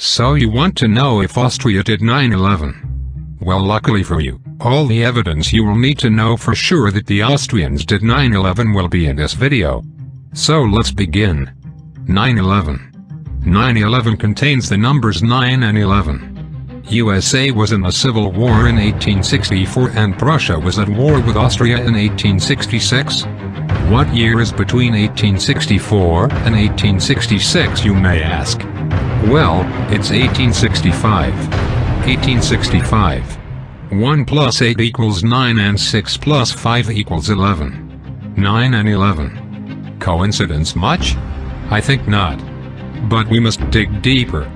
So you want to know if Austria did 9/11? Well, luckily for you, all the evidence you will need to know for sure that the Austrians did 9/11 will be in this video. So let's begin. 9/11. 9/11 contains the numbers 9 and 11. USA was in a civil war in 1864 and Prussia was at war with Austria in 1866. What year is between 1864 and 1866, you may ask? Well, it's 1865. 1865. 1 plus 8 equals 9 and 6 plus 5 equals 11. 9 and 11. Coincidence much? I think not. But we must dig deeper.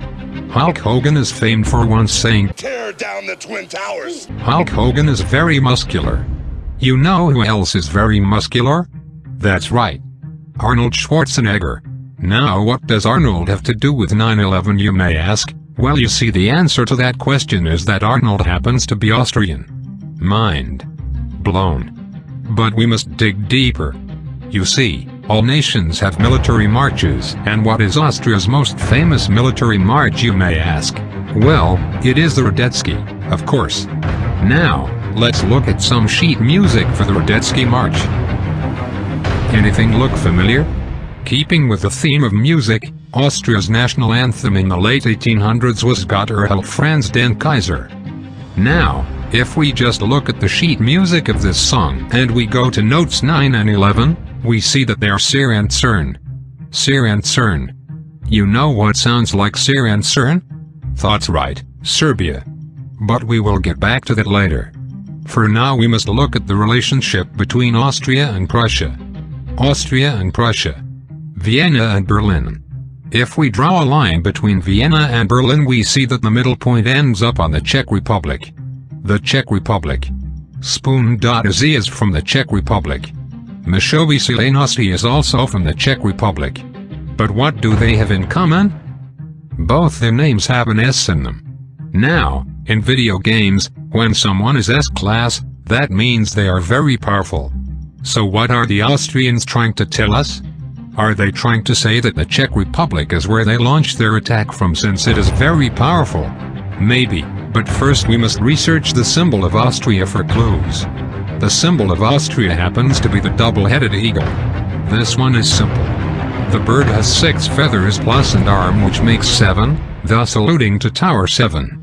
Hulk Hogan is famed for once saying, "Tear down the Twin Towers!" Hulk Hogan is very muscular. You know who else is very muscular? That's right. Arnold Schwarzenegger. Now what does Arnold have to do with 9/11, you may ask? Well, you see, the answer to that question is that Arnold happens to be Austrian. Mind blown. But we must dig deeper. You see, all nations have military marches, and what is Austria's most famous military march, you may ask? Well, it is the Radetzky, of course. Now, let's look at some sheet music for the Radetzky March. Anything look familiar? Keeping with the theme of music, Austria's national anthem in the late 1800s was Gott erhalt' Franz den Kaiser. Now, if we just look at the sheet music of this song and we go to notes 9 and 11, we see that they are Sir and Cern. Sir and Cern. You know what sounds like Sir and Cern? That's right, Serbia. But we will get back to that later. For now we must look at the relationship between Austria and Prussia. Austria and Prussia. Vienna and Berlin. If we draw a line between Vienna and Berlin, we see that the middle point ends up on the Czech Republic. The Czech Republic. Spoon.exe is from the Czech Republic. Misha is also from the Czech Republic. But what do they have in common? Both their names have an S in them. Now, in video games, when someone is S-class, that means they are very powerful. So what are the Austrians trying to tell us? Are they trying to say that the Czech Republic is where they launched their attack from, since it is very powerful? Maybe, but first we must research the symbol of Austria for clues. The symbol of Austria happens to be the double-headed eagle. This one is simple. The bird has 6 feathers plus an arm, which makes 7, thus alluding to Tower 7.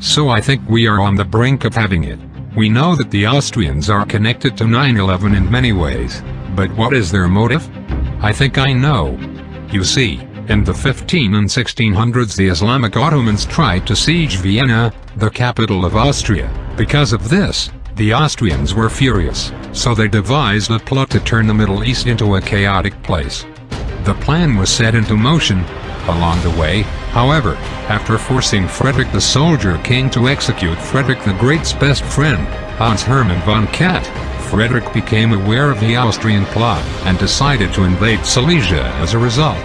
So I think we are on the brink of having it. We know that the Austrians are connected to 9/11 in many ways, but what is their motive? I think I know. You see, in the 15 and 1600s the Islamic Ottomans tried to siege Vienna, the capital of Austria. Because of this, the Austrians were furious, so they devised a plot to turn the Middle East into a chaotic place. The plan was set into motion. Along the way, however, after forcing Frederick the Soldier King to execute Frederick the Great's best friend, Hans Hermann von Katt, Frederick became aware of the Austrian plot and decided to invade Silesia as a result.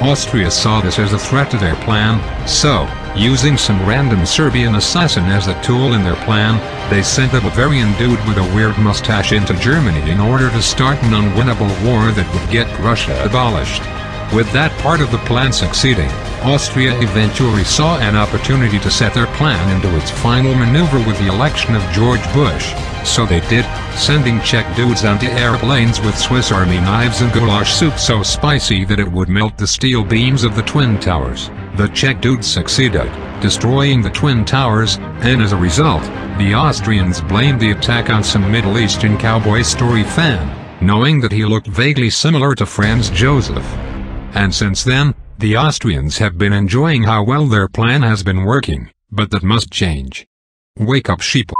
Austria saw this as a threat to their plan, so, using some random Serbian assassin as a tool in their plan, they sent a Bavarian dude with a weird mustache into Germany in order to start an unwinnable war that would get Prussia abolished. With that part of the plan succeeding, Austria eventually saw an opportunity to set their plan into its final maneuver with the election of George Bush, so they did, sending Czech dudes onto airplanes with Swiss Army knives and goulash soup so spicy that it would melt the steel beams of the Twin Towers. The Czech dudes succeeded, destroying the Twin Towers, and as a result, the Austrians blamed the attack on some Middle Eastern cowboy story fan, knowing that he looked vaguely similar to Franz Josef. And since then, the Austrians have been enjoying how well their plan has been working, but that must change. Wake up, sheep.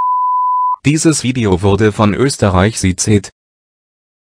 Dieses Video wurde von Österreich seziert.